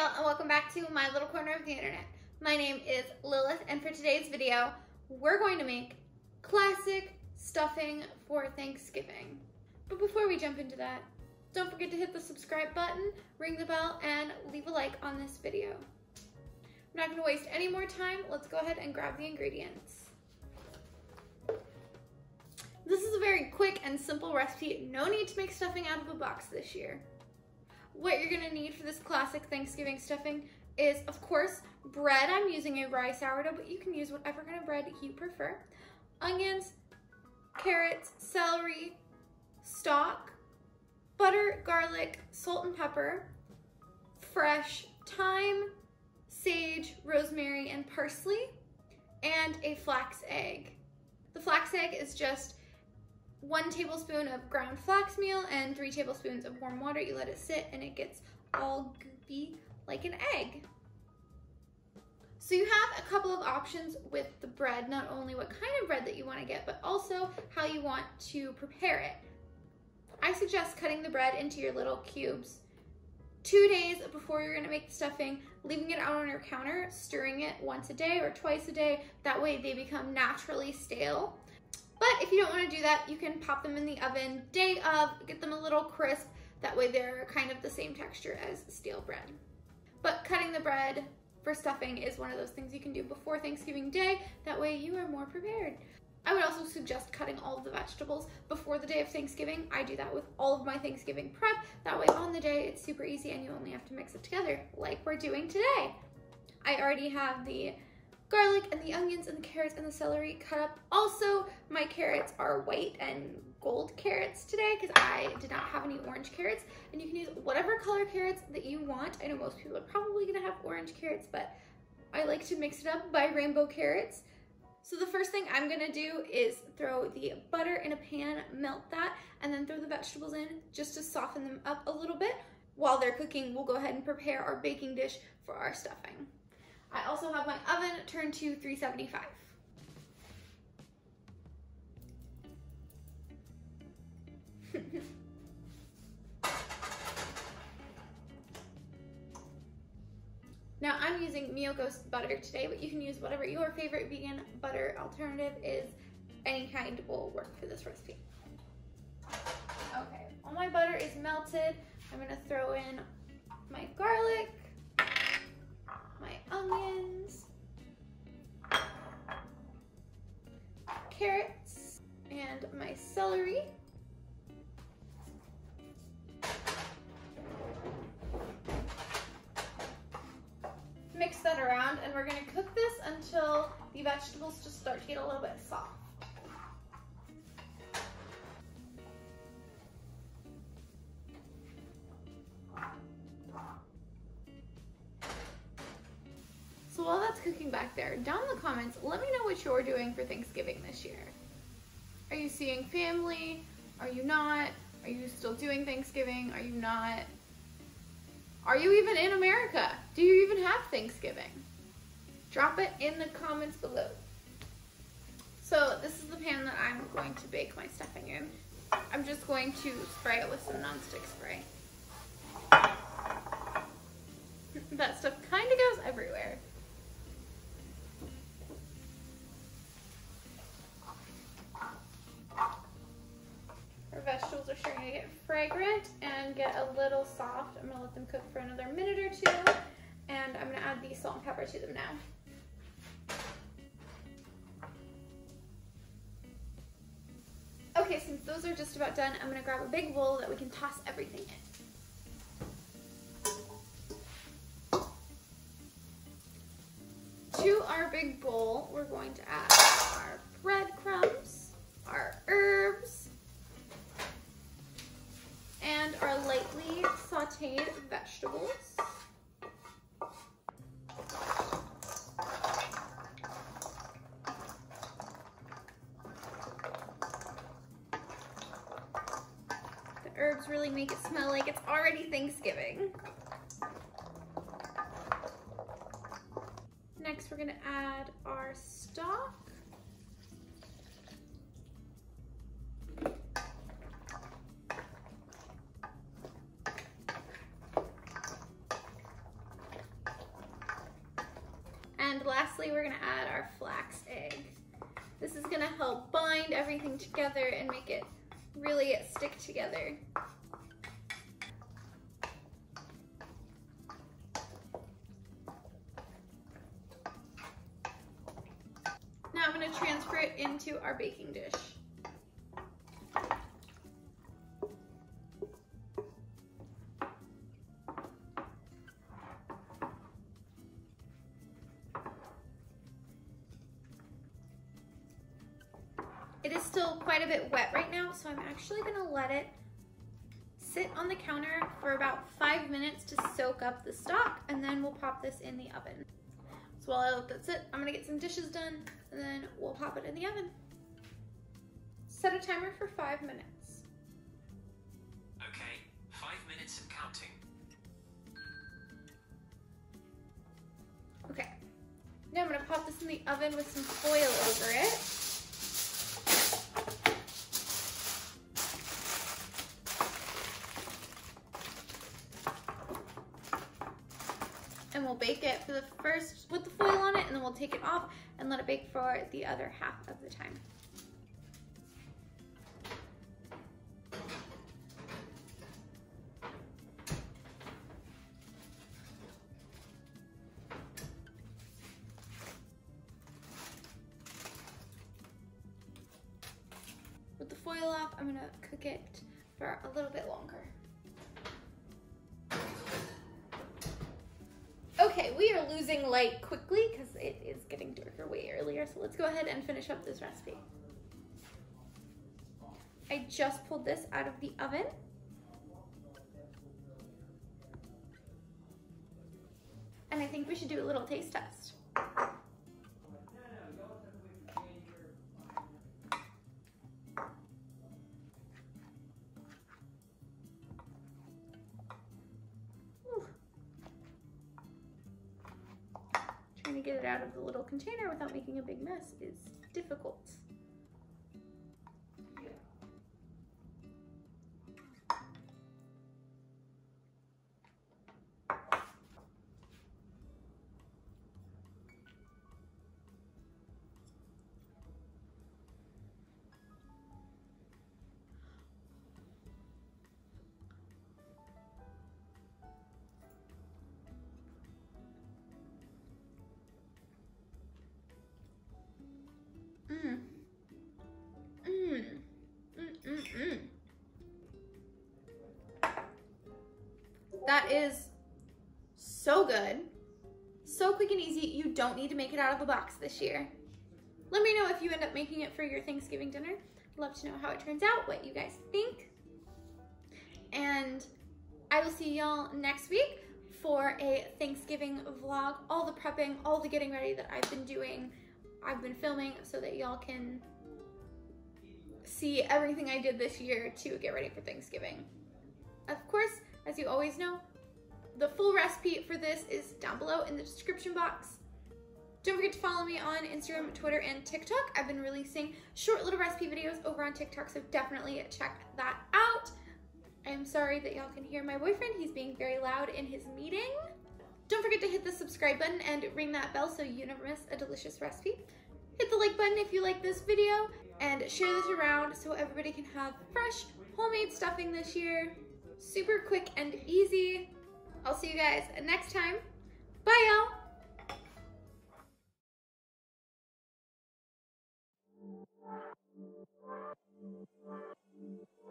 Dale, and welcome back to my little corner of the internet. My name is Lilith, and for today's video, we're going to make classic stuffing for Thanksgiving. But before we jump into that, don't forget to hit the subscribe button, ring the bell, and leave a like on this video. I'm not going to waste any more time. Let's go ahead and grab the ingredients. This is a very quick and simple recipe. No need to make stuffing out of a box this year. What you're gonna need for this classic Thanksgiving stuffing is, of course, bread. I'm using a rye sourdough, but you can use whatever kind of bread you prefer. Onions, carrots, celery, stock, butter, garlic, salt and pepper, fresh thyme, sage, rosemary, and parsley, and a flax egg. The flax egg is just 1 tablespoon of ground flax meal and 3 tablespoons of warm water. You let it sit and it gets all goopy like an egg. So you have a couple of options with the bread, not only what kind of bread that you want to get, but also how you want to prepare it. I suggest cutting the bread into your little cubes 2 days before you're going to make the stuffing, leaving it out on your counter, stirring it once a day or twice a day. That way they become naturally stale. But if you don't want to do that, you can pop them in the oven day of, get them a little crisp. That way they're kind of the same texture as stale bread. But cutting the bread for stuffing is one of those things you can do before Thanksgiving Day. That way you are more prepared. I would also suggest cutting all of the vegetables before the day of Thanksgiving. I do that with all of my Thanksgiving prep. That way on the day it's super easy and you only have to mix it together like we're doing today. I already have the garlic and the onions and the carrots and the celery cut up. Also, my carrots are white and gold carrots today because I did not have any orange carrots, and you can use whatever color carrots that you want. I know most people are probably gonna have orange carrots, but I like to mix it up by rainbow carrots. So the first thing I'm gonna do is throw the butter in a pan, melt that, and then throw the vegetables in just to soften them up a little bit. While they're cooking, we'll go ahead and prepare our baking dish for our stuffing. I also have my oven turned to 375. Now I'm using Miyoko's butter today, but you can use whatever your favorite vegan butter alternative is. Any kind will work for this recipe. Okay, all my butter is melted. I'm gonna throw in my garlic, my onions, carrots, and my celery. Mix that around, and we're gonna cook this until the vegetables just start to get a little bit soft. So while that's cooking back there, down in the comments, let me know what you're doing for Thanksgiving this year. Are you seeing family? Are you not? Are you still doing Thanksgiving? Are you not? Are you even in America? Do you even have Thanksgiving? Drop it in the comments below. So this is the pan that I'm going to bake my stuffing in. I'm just going to spray it with some nonstick spray. That stuff kind of goes everywhere. Vegetables are sure gonna get fragrant and get a little soft. I'm gonna let them cook for another minute or two, and I'm gonna add the salt and pepper to them now. Okay, since those are just about done, I'm gonna grab a big bowl that we can toss everything in. To our big bowl, we're going to add our breadcrumbs, our herbs, and our lightly sauteed vegetables. The herbs really make it smell like it's already Thanksgiving. Next, we're gonna add our stock. And lastly, we're gonna add our flax egg. This is gonna help bind everything together and make it really stick together. Now I'm gonna transfer it into our baking dish. It is still quite a bit wet right now, so I'm actually gonna let it sit on the counter for about 5 minutes to soak up the stock, and then we'll pop this in the oven. So while I let that sit, I'm gonna get some dishes done, and then we'll pop it in the oven. Set a timer for 5 minutes. Okay, 5 minutes and counting. Okay, now I'm gonna pop this in the oven with some foil over it. And we'll bake it for the first with the foil on it, and then we'll take it off and let it bake for the other half of the time. With the foil off, I'm gonna cook it for a little bit longer. Okay, we are losing light quickly because it is getting darker way earlier, so let's go ahead and finish up this recipe. I just pulled this out of the oven. And I think we should do a little taste test. Trying to get it out of the little container without making a big mess is difficult. That is so good, so quick and easy. You don't need to make it out of a box this year. Let me know if you end up making it for your Thanksgiving dinner. I'd love to know how it turns out, what you guys think. And I will see y'all next week for a Thanksgiving vlog. All the prepping, all the getting ready that I've been doing, I've been filming so that y'all can see everything I did this year to get ready for Thanksgiving. Of course, as you always know, the full recipe for this is down below in the description box. Don't forget to follow me on Instagram, Twitter, and TikTok. I've been releasing short little recipe videos over on TikTok, so definitely check that out. I'm sorry that y'all can hear my boyfriend. He's being very loud in his meeting. Don't forget to hit the subscribe button and ring that bell so you never miss a delicious recipe. Hit the like button if you like this video, and share this around so everybody can have fresh homemade stuffing this year. Super quick and easy. I'll see you guys next time. Bye, y'all.